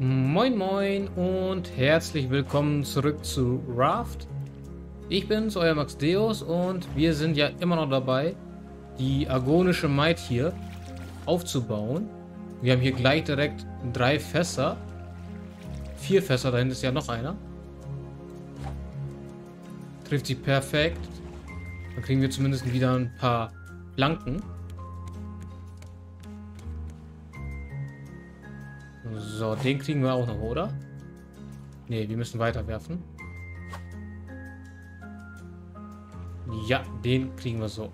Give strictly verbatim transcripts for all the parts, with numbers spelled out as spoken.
Moin moin und herzlich willkommen zurück zu Raft. Ich bin's, euer Max Deus, und wir sind ja immer noch dabei, die argonische Maid hier aufzubauen. Wir haben hier gleich direkt drei Fässer. Vier Fässer, dahinten ist ja noch einer. Trifft sie perfekt. Dann kriegen wir zumindest wieder ein paar Planken. So, den kriegen wir auch noch, oder? Ne, wir müssen weiterwerfen. Ja, den kriegen wir so.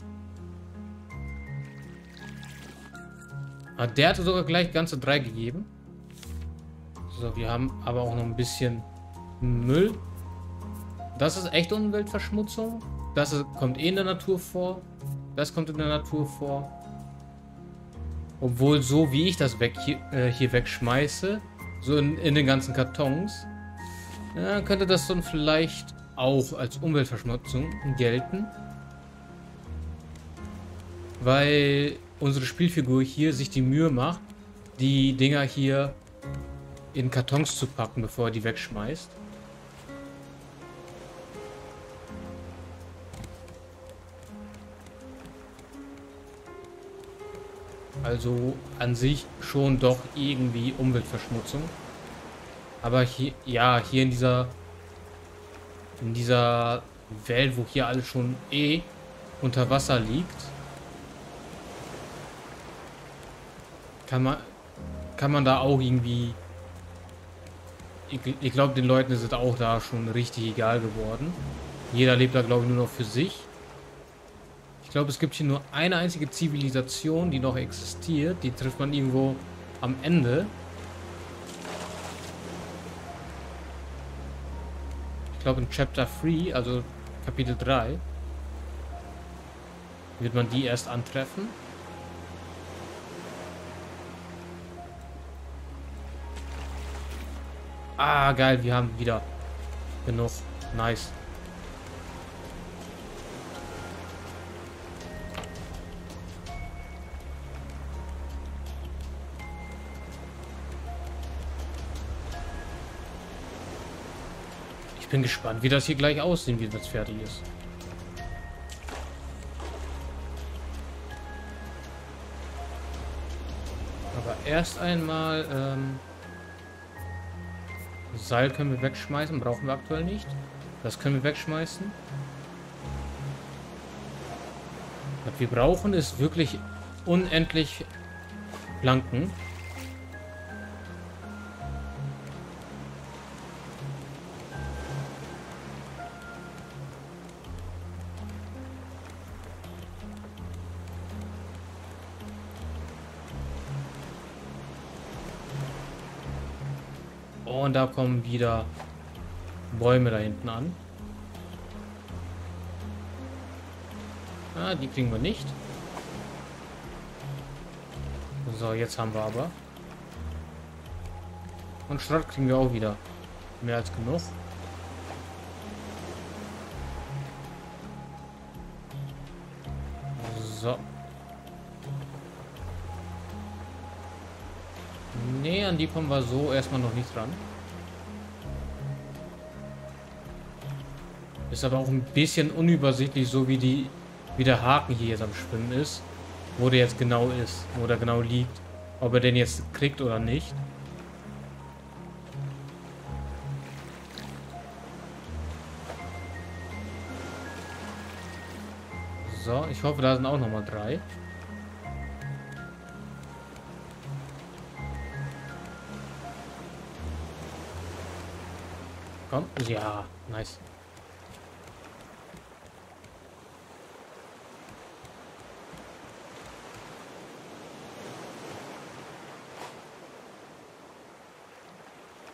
Ah, der hatte sogar gleich ganze drei gegeben. So, wir haben aber auch noch ein bisschen Müll. Das ist echt Umweltverschmutzung. Das ist, kommt eh in der Natur vor. Das kommt in der Natur vor. Obwohl, so wie ich das weg, hier, äh, hier wegschmeiße, so in, in den ganzen Kartons, ja, könnte das dann vielleicht auch als Umweltverschmutzung gelten. Weil unsere Spielfigur hier sich die Mühe macht, die Dinger hier in Kartons zu packen, bevor er die wegschmeißt. Also an sich schon doch irgendwie Umweltverschmutzung. Aber hier, ja, hier in dieser in dieser Welt, wo hier alles schon eh unter Wasser liegt, kann man kann man da auch irgendwie, ich, ich glaube, den Leuten ist es auch da schon richtig egal geworden. Jeder lebt da, glaube ich, nur noch für sich. Ich glaube, es gibt hier nur eine einzige Zivilisation, die noch existiert. Die trifft man irgendwo am Ende. Ich glaube, in Chapter drei, also Kapitel drei, wird man die erst antreffen. Ah, geil, wir haben wieder genug. Nice. Ich bin gespannt, wie das hier gleich aussehen, wie das fertig ist. Aber erst einmal ähm, Seil können wir wegschmeißen, brauchen wir aktuell nicht. Das können wir wegschmeißen. Was wir brauchen, ist wirklich unendlich Planken. Und da kommen wieder Bäume da hinten an. Ah, die kriegen wir nicht. So, jetzt haben wir aber. Und Schrott kriegen wir auch wieder. Mehr als genug. So. Nee, an die kommen wir so erstmal noch nicht ran. Ist aber auch ein bisschen unübersichtlich, so wie die wie der Haken hier jetzt am Schwimmen ist. Wo der jetzt genau ist, wo der genau liegt. Ob er den jetzt kriegt oder nicht. So, ich hoffe, da sind auch nochmal drei. Komm, ja, nice.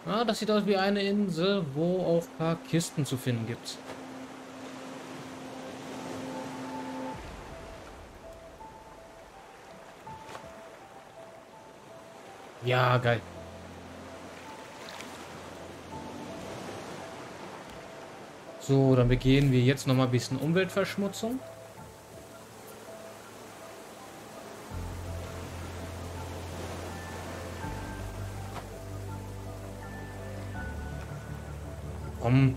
Ah, das sieht aus wie eine Insel, wo auch ein paar Kisten zu finden gibt. Ja, geil. So, dann begehen wir jetzt noch mal ein bisschen Umweltverschmutzung. Komm,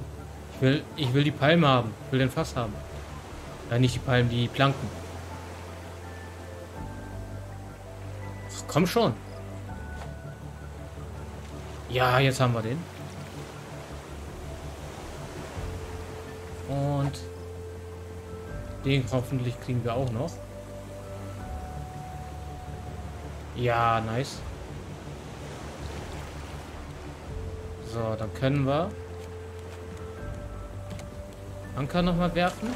ich will, ich will die Palme haben. Ich will den Fass haben. Nein, nicht die Palmen, die Planken. Ach, komm schon. Ja, jetzt haben wir den. Und den hoffentlich kriegen wir auch noch. Ja, nice. So, dann können wir Anker nochmal werfen.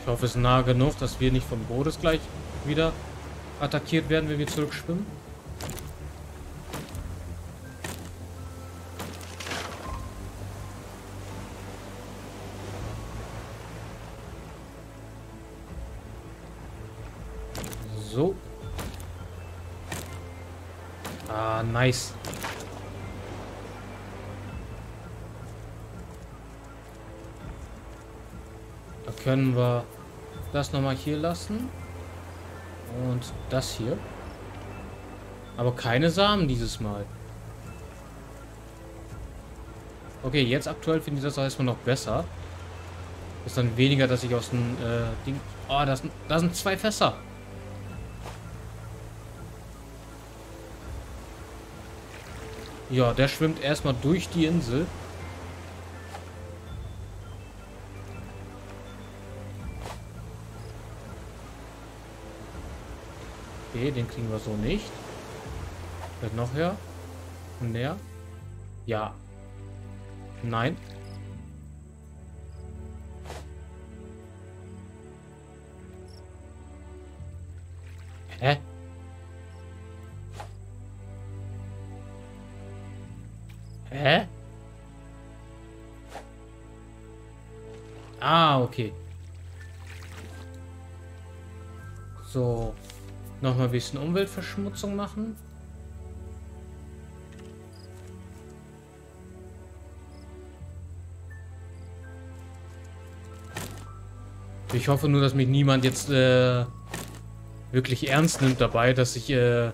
Ich hoffe, es ist nah genug, dass wir nicht vom Boris gleich wieder attackiert werden, wenn wir zurückschwimmen. So. Ah, nice. Da können wir das nochmal hier lassen. Und das hier. Aber keine Samen dieses Mal. Okay, jetzt aktuell finde ich das erstmal noch besser. Ist dann weniger, dass ich aus dem äh, Ding... Oh, da sind, da sind zwei Fässer. Ja, der schwimmt erstmal durch die Insel. Okay, den kriegen wir so nicht. Wird noch her. Und näher. Ja. Nein. Hä? Hä? Ah, okay. So. Nochmal ein bisschen Umweltverschmutzung machen. Ich hoffe nur, dass mich niemand jetzt äh, wirklich ernst nimmt dabei, dass ich äh,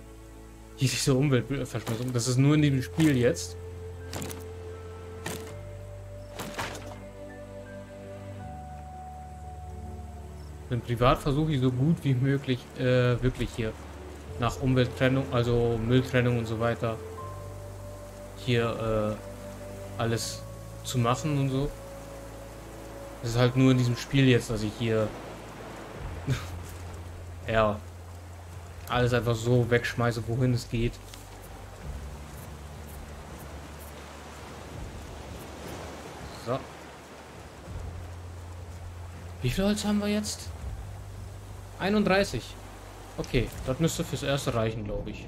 diese Umweltverschmutzung... Das ist nur in diesem Spiel jetzt. Denn privat versuche ich so gut wie möglich äh, wirklich hier nach Umwelttrennung, also Mülltrennung und so weiter hier äh, alles zu machen und so. Es ist halt nur in diesem Spiel jetzt, dass ich hier ja alles einfach so wegschmeiße, wohin es geht. So. Wie viel Holz haben wir jetzt? einunddreißig. Okay, das müsste fürs Erste reichen, glaube ich.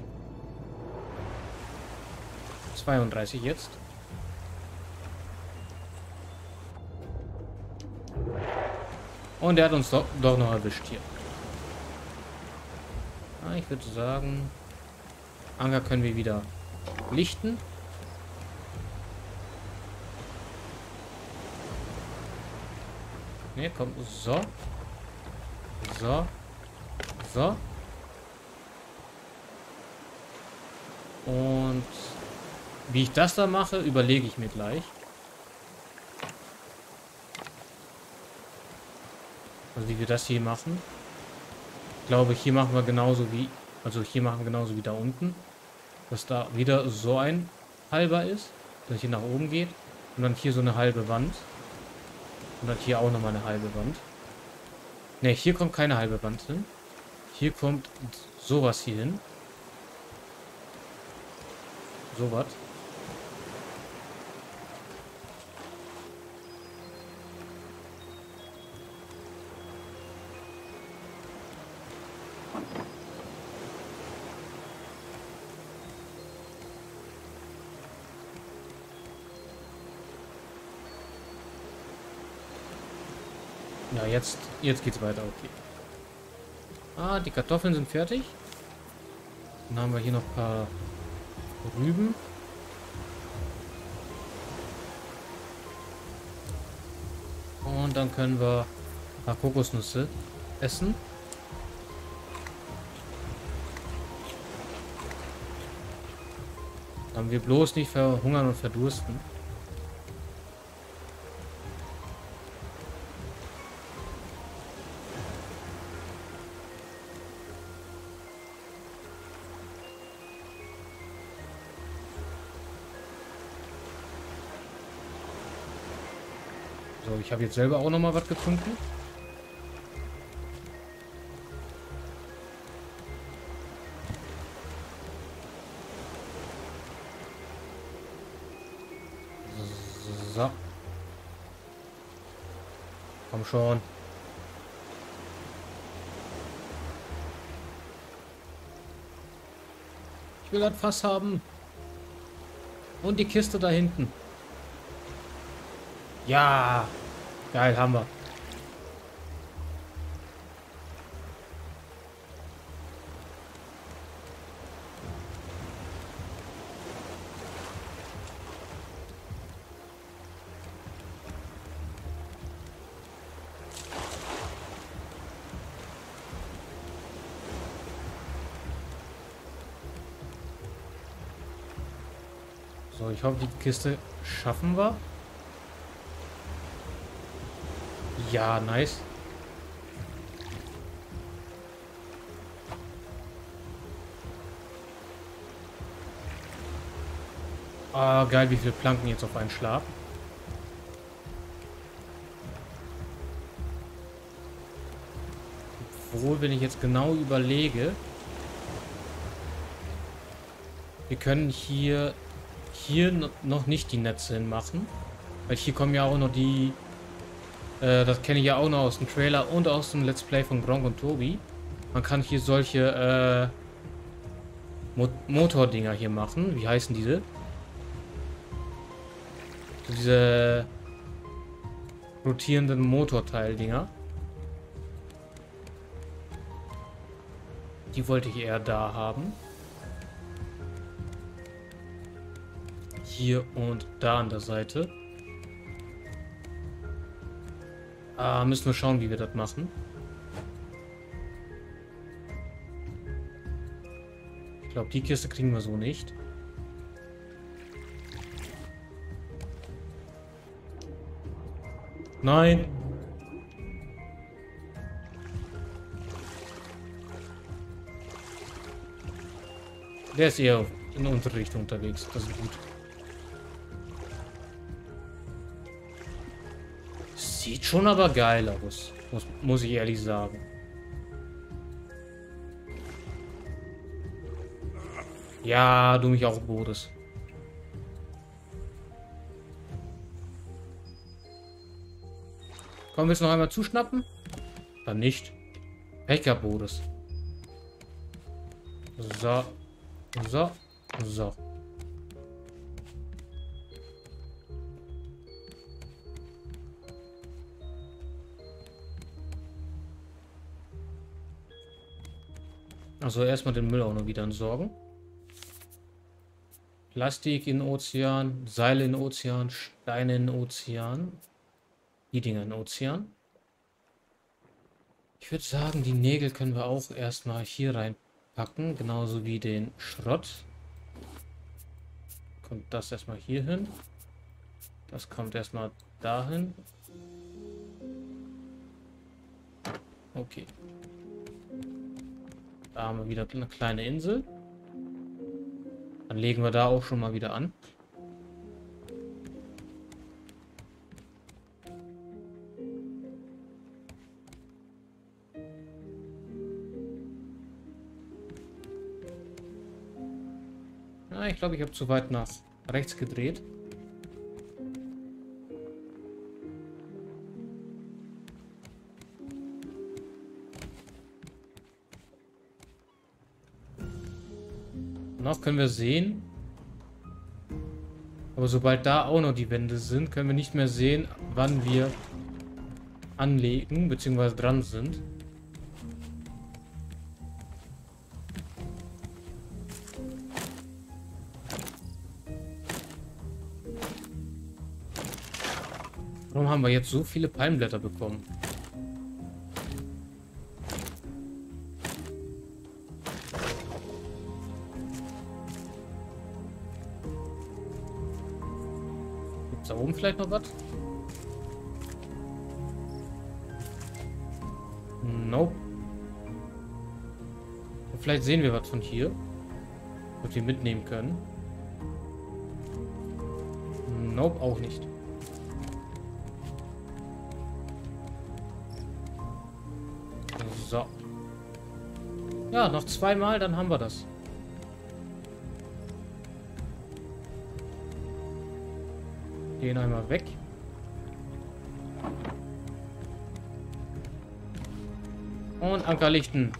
zweiunddreißig jetzt. Und er hat uns doch, doch noch erwischt hier. Ah, ich würde sagen, Anker können wir wieder lichten. Ne, komm, so. So. So. Und wie ich das da mache, überlege ich mir gleich. Also wie wir das hier machen. Ich glaube, hier machen wir genauso wie... Also hier machen wir genauso wie da unten. Dass da wieder so ein halber ist. Dass hier nach oben geht. Und dann hier so eine halbe Wand. Und dann hier auch nochmal eine halbe Wand. Ne, hier kommt keine halbe Wand hin. Hier kommt sowas hier hin. Sowas. Ja, jetzt, jetzt geht's weiter, okay. Ah, die Kartoffeln sind fertig. Dann haben wir hier noch ein paar Rüben. Und dann können wir ein paar Kokosnüsse essen. Damit wir bloß nicht verhungern und verdursten. So, ich habe jetzt selber auch noch mal was gefunden. So. Komm schon. Ich will das Fass haben. Und die Kiste da hinten. Ja. Geil, haben wir. So, ich hoffe, die Kiste schaffen wir. Ja, nice. Ah, geil, wie viele Planken jetzt auf einen Schlag. Obwohl, wenn ich jetzt genau überlege, wir können hier, hier noch nicht die Netze hinmachen. Weil hier kommen ja auch noch die... Das kenne ich ja auch noch aus dem Trailer und aus dem Let's Play von Gronkh und Tobi. Man kann hier solche äh, Mo Motordinger hier machen. Wie heißen diese? So diese rotierenden Motorteildinger. Die wollte ich eher da haben. Hier und da an der Seite. Ah, müssen wir schauen, wie wir das machen. Ich glaube, die Kiste kriegen wir so nicht. Nein! Der ist eher in unsere Richtung unterwegs. Das ist gut. Sieht schon aber geil aus, muss, muss ich ehrlich sagen. Ja, du mich auch, Boris. Komm, willst du noch einmal zuschnappen? Dann nicht. Pech gehabt, Boris. So. So. So. Also erstmal den Müll auch noch wieder entsorgen. Plastik in den Ozean, Seile in den Ozean, Steine in den Ozean. Die Dinger in den Ozean. Ich würde sagen, die Nägel können wir auch erstmal hier reinpacken. Genauso wie den Schrott. Kommt das erstmal hier hin. Das kommt erstmal dahin. Okay. Da haben wir wieder eine kleine Insel. Dann legen wir da auch schon mal wieder an. Na, ich glaube, ich habe zu weit nach rechts gedreht. Noch können wir sehen, aber sobald da auch noch die Wände sind, können wir nicht mehr sehen, wann wir anlegen bzw. dran sind. Warum haben wir jetzt so viele Palmblätter bekommen? da oben vielleicht noch was? Nope. Vielleicht sehen wir was von hier. Was wir mitnehmen können. Nope, auch nicht. So. Ja, noch zweimal, dann haben wir das. Den einmal weg. Und Ankerlichten.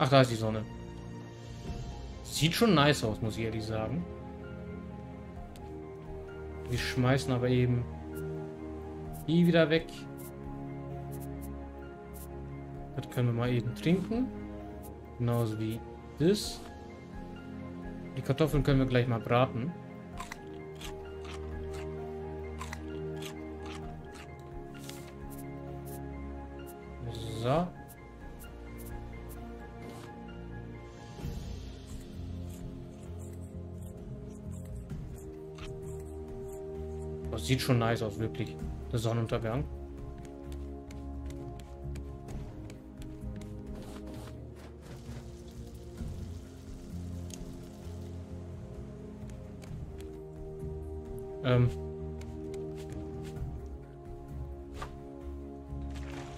Ach, da ist die Sonne. Sieht schon nice aus, muss ich ehrlich sagen. Wir schmeißen aber eben die wieder weg. Das können wir mal eben trinken. Genauso wie das. Die Kartoffeln können wir gleich mal braten. So. Das sieht schon nice aus, wirklich. Der Sonnenuntergang. Ähm.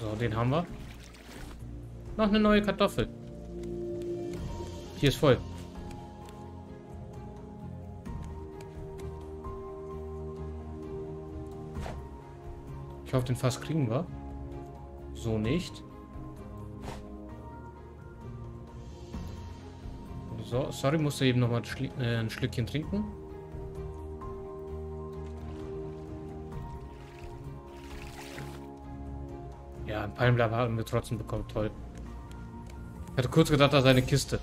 So, den haben wir. Noch eine neue Kartoffel. Hier ist voll. Ich hoffe, den Fass kriegen wir. So nicht. So, sorry, musste eben nochmal ein, Schli- äh, ein Schlückchen trinken. Ja, ein Palmblatt haben wir trotzdem bekommen. Toll. Ich hatte kurz gedacht, da sei eine Kiste.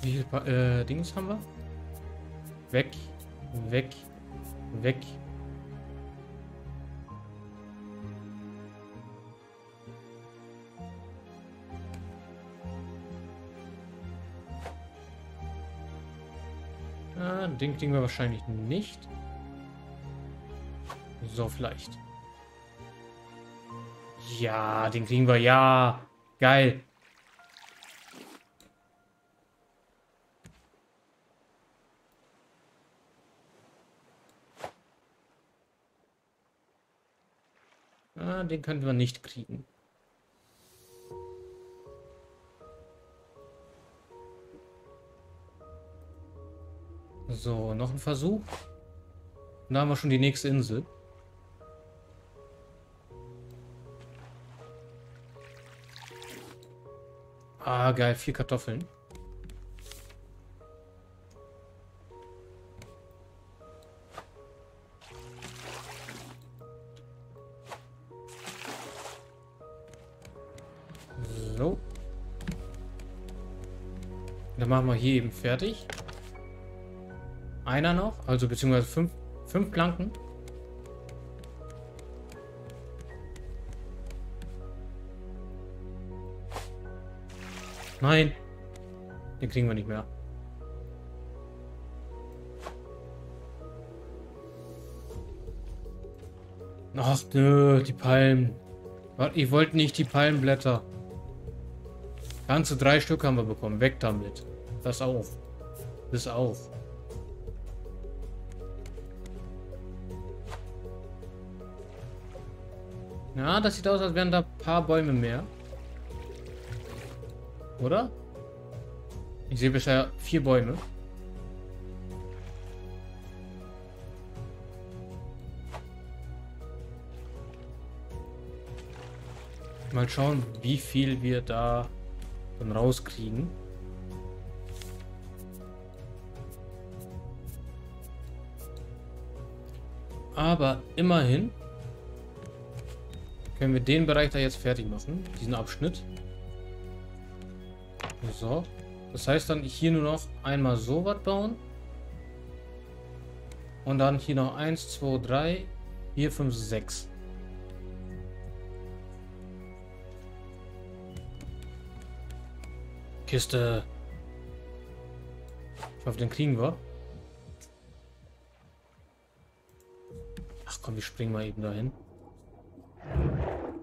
Wie viele pa äh, Dings haben wir? Weg. Weg. Weg. Ah, den kriegen wir wahrscheinlich nicht. So, vielleicht. Ja, den kriegen wir. Ja, geil. Den können wir nicht kriegen. So, noch ein Versuch. Und da haben wir schon die nächste Insel. Ah, geil, vier Kartoffeln. Machen wir hier eben fertig. Einer noch, also beziehungsweise fünf, fünf Planken. Nein, den kriegen wir nicht mehr. Ach nö, die Palmen. Ich wollte nicht die Palmenblätter. Ganze drei Stück haben wir bekommen. Weg damit. Das auf. Das auf. Ja, das sieht aus, als wären da ein paar Bäume mehr. Oder? Ich sehe bisher vier Bäume. Mal schauen, wie viel wir da dann rauskriegen. Aber immerhin können wir den Bereich da jetzt fertig machen, diesen Abschnitt. So, das heißt dann hier nur noch einmal so was bauen Und dann hier noch eins, zwei, drei, vier, fünf, sechs. Kiste. Ich hoffe, den kriegen wir. Ach komm, wir springen mal eben dahin.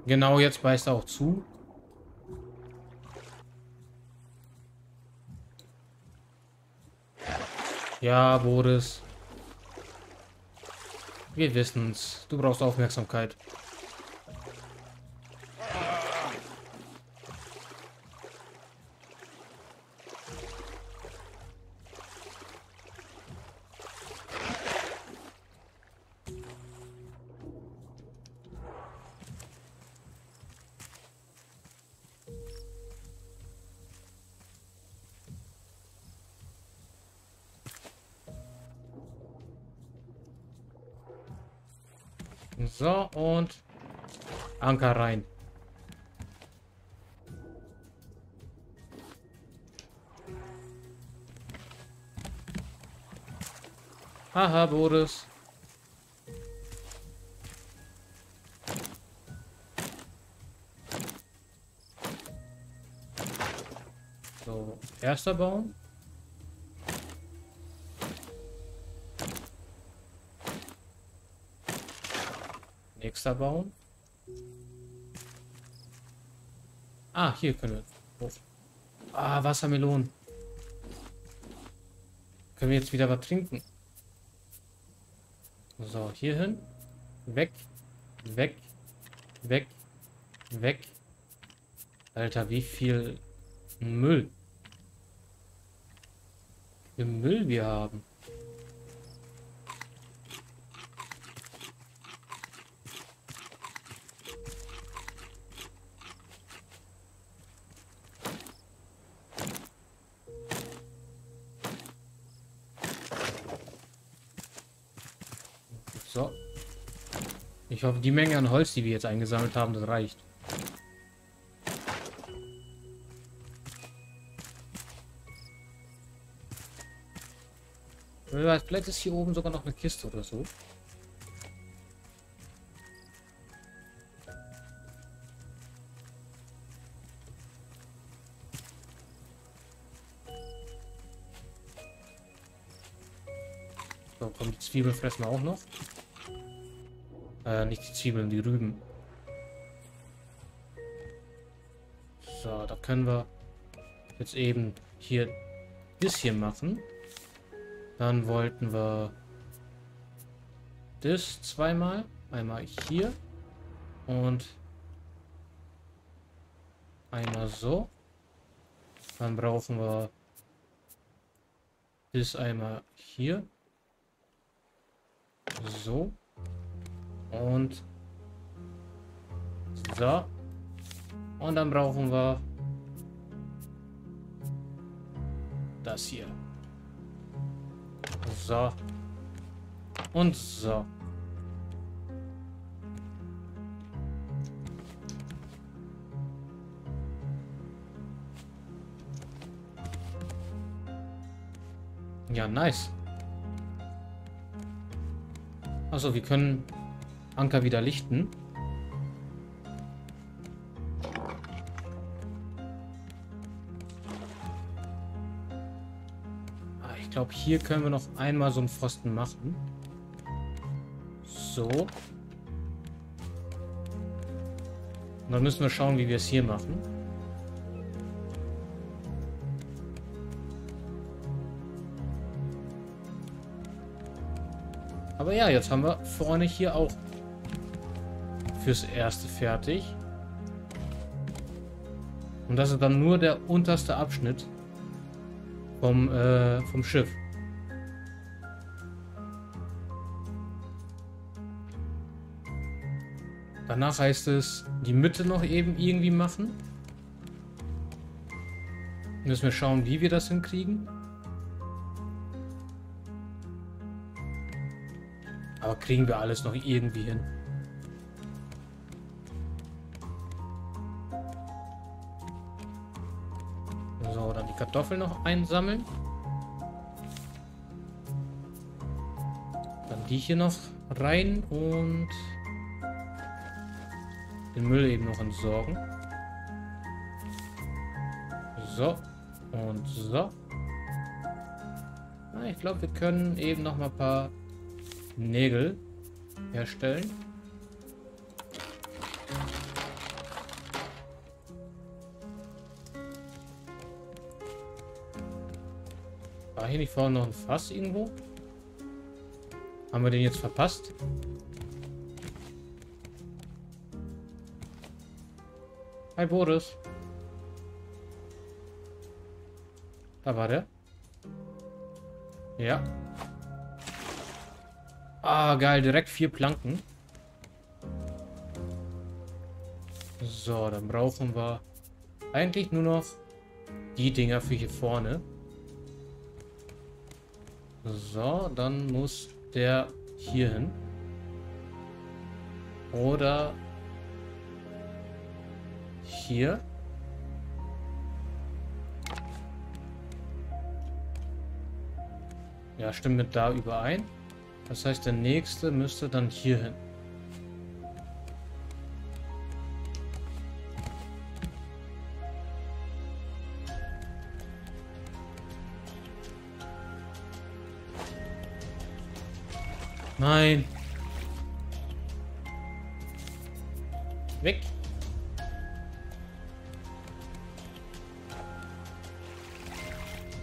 Genau, jetzt beißt er auch zu. Ja, Boris. Wir wissen's. Du brauchst Aufmerksamkeit. So, und Anker rein. Haha, Boris. So, erster Baum. Nächster Baum. Ah, hier können wir. Ah, Wassermelonen. Können wir jetzt wieder was trinken? So, hier hin. Weg. Weg. Weg. Weg. Alter, wie viel Müll. Wie viel Müll wir haben. So. Ich hoffe, die Menge an Holz, die wir jetzt eingesammelt haben, das reicht. Vielleicht ist hier oben sogar noch eine Kiste oder so. So, komm, die Zwiebeln fressen wir auch noch. Äh, nicht die Zwiebeln, die Rüben. So, da können wir jetzt eben hier das hier machen. Dann wollten wir das zweimal. Einmal hier und einmal so. Dann brauchen wir das einmal hier. So. Und so. Und dann brauchen wir das hier. So. Und so. Ja, nice. Also, wir können Anker wieder lichten. Ah, ich glaube, hier können wir noch einmal so einen Pfosten machen. So. Und dann müssen wir schauen, wie wir es hier machen. Aber ja, jetzt haben wir vorne hier auch fürs Erste fertig. Und das ist dann nur der unterste Abschnitt vom, äh, vom Schiff. Danach heißt es, die Mitte noch eben irgendwie machen. Müssen wir schauen, wie wir das hinkriegen. Aber kriegen wir alles noch irgendwie hin. So, dann die Kartoffeln noch einsammeln. die hier noch rein und den Müll eben noch entsorgen. So und so. Na, ich glaube, wir können eben noch mal ein paar Nägel herstellen. War hier nicht vorne noch ein Fass irgendwo? Haben wir den jetzt verpasst? Hi Boris. Da war der. Ja. Ah, geil. Direkt vier Planken. So, dann brauchen wir eigentlich nur noch die Dinger für hier vorne. So, dann muss der hier hin. Oder hier. Ja, stimmt mit da überein. Das heißt, der nächste müsste dann hier hin. Nein. Weg.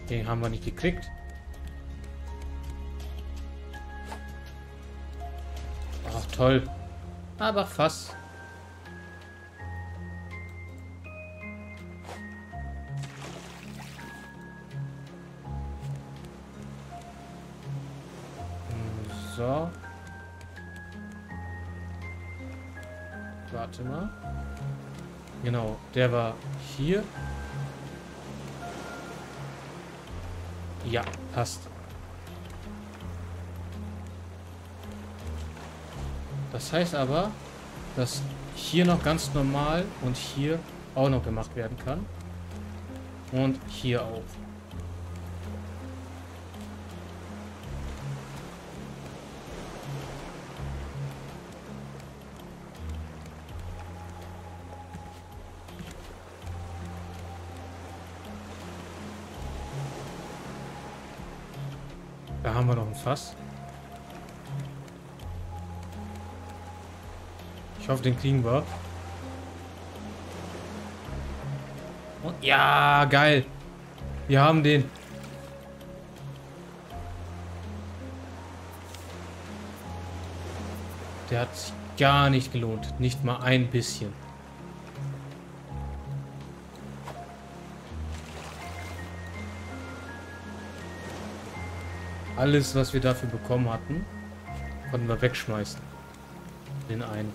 Den haben wir nicht gekriegt. Ach toll. Aber fast. So. Warte mal. Genau, der war hier. Ja, passt. Das heißt aber, dass hier noch ganz normal und hier auch noch gemacht werden kann. Und hier auch. Da haben wir noch ein Fass. Ich hoffe, den kriegen wir. Und ja, geil. Wir haben den. Der hat sich gar nicht gelohnt. Nicht mal ein bisschen. Alles, was wir dafür bekommen hatten, konnten wir wegschmeißen. Den einen.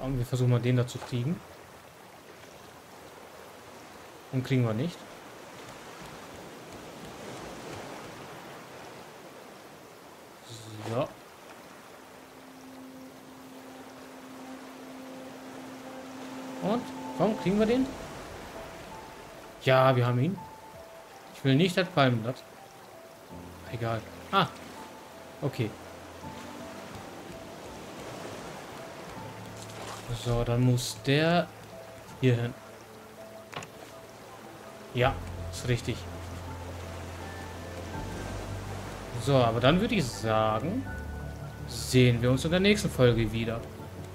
Komm, wir versuchen mal den da zu kriegen. Und kriegen wir nicht. So. Und? Komm, kriegen wir den? Ja, wir haben ihn. Ich will nicht das Palmenblatt. Egal. Ah, okay. So, dann muss der hier hin. Ja, ist richtig. So, aber dann würde ich sagen, sehen wir uns in der nächsten Folge wieder.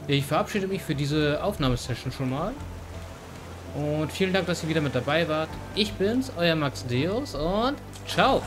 Ich verabschiede mich für diese Aufnahmesession schon mal. Und vielen Dank, dass ihr wieder mit dabei wart. Ich bin's, euer Max Deus und ciao!